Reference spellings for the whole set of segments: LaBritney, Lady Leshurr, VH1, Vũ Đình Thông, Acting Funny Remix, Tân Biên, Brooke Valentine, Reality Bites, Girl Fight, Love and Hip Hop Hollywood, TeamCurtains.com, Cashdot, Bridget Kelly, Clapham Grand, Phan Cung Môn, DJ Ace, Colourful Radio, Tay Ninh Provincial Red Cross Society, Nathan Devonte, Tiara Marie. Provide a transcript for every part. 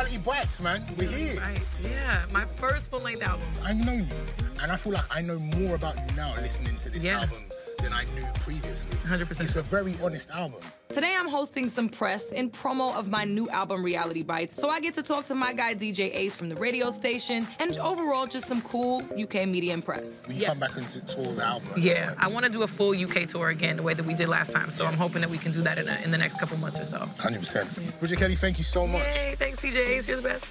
Reality Bites, man. We're here. Right. Yeah, my first full-length album. I know you, and I feel like I know more about you now listening to this album than I knew previously. 100%. It's a very honest album. Today I'm hosting some press and promo of my new album, Reality Bites, so I get to talk to my guy, DJ Ace, from the radio station, and overall, just some cool UK media and press. Will you come back and tour the album? Yeah, I want to do a full UK tour again, the way that we did last time, so I'm hoping that we can do that in the next couple months or so. 100%. Bridget Kelly, thank you so much. Yay, thanks, DJ Ace. You're the best.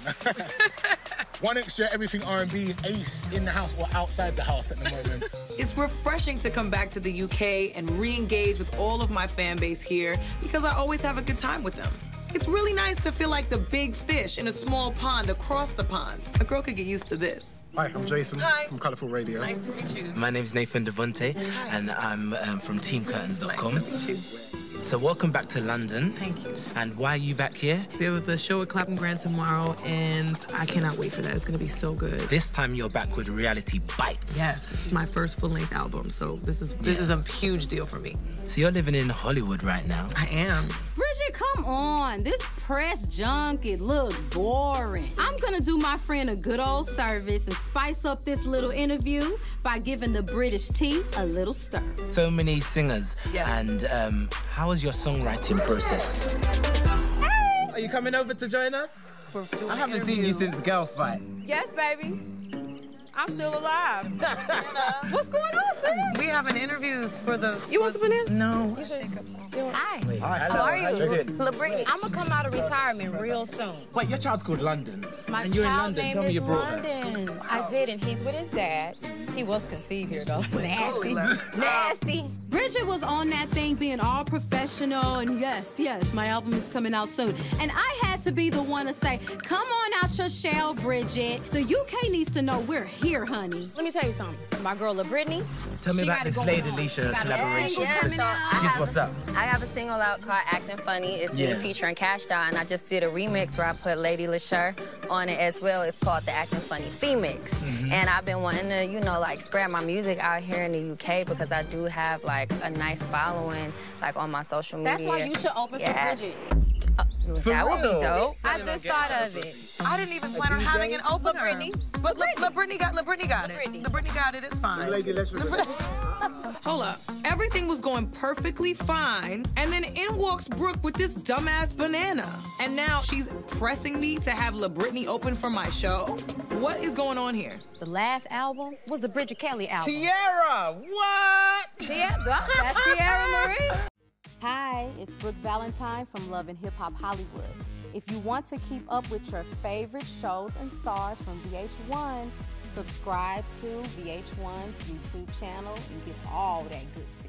One Extra, everything R&B, Ace in the house or outside the house at the moment. It's refreshing to come back to the UK and re-engage with all of my fan base here because I always have a good time with them. It's really nice to feel like the big fish in a small pond across the ponds. A girl could get used to this. Hi, I'm Jason from Colourful Radio. Nice to meet you. My name's Nathan Devonte and I'm from TeamCurtains.com. Nice to meet you. So welcome back to London. Thank you. And why are you back here? There was a show at Clapham Grand tomorrow, and I cannot wait for that. It's going to be so good. This time you're back with Reality Bites. Yes, this is my first full-length album, so this is a huge deal for me. So you're living in Hollywood right now. I am. Bridget, come on. This press junket looks boring. I'm going to do my friend a good old service and spice up this little interview by giving the British tea a little stir. So many singers. And how was your songwriting process? Hey! Are you coming over to join us? I haven't seen you since Girl Fight. Yes, baby. I'm still alive. What's going on, sis? We having interviews for the... You want some banana? No. You should pick up some. Hi. Hi. How are you? LaBritney. I'm going to come out of retirement real soon. Wait, your child's called London. My and you're in London. Tell me you brought her. Wow. I did, and he's with his dad. He was conceived here, though. Nasty. Nasty. Bridget was on that thing being all professional, and yes, my album is coming out soon. And I had to be the one to say, come on out your shell, Bridget. The UK needs to know we're here, honey. Let me tell you something. My girl, LaBritney. Tell me about this Lady Leshurr collaboration. She's what's up. I have a single out called Acting Funny. It's me featuring Cashdot, and I just did a remix where I put Lady Leshurr on it as well. It's called the Acting Funny Remix. And I've been wanting to, you know, like, spread my music out here in the UK because I do have, like, a nice following, like, on my social media. That's why you should open for Bridget. That would be dope. I just thought of it. I didn't even plan on having an opener. LaBritney. But LaBritney got it. LaBritney got it. It's fine. Lady Leshurr. Hold up. Everything was going perfectly fine, and then in walks Brooke with this dumbass banana. And now she's pressing me to have LaBritney open for my show? What is going on here? The last album was the Bridget Kelly album. Tiara! What? Tiara? That's Tiara Marie. Hi, it's Brooke Valentine from Love and Hip Hop Hollywood. If you want to keep up with your favorite shows and stars from VH1, subscribe to VH1's YouTube channel and get all that good stuff.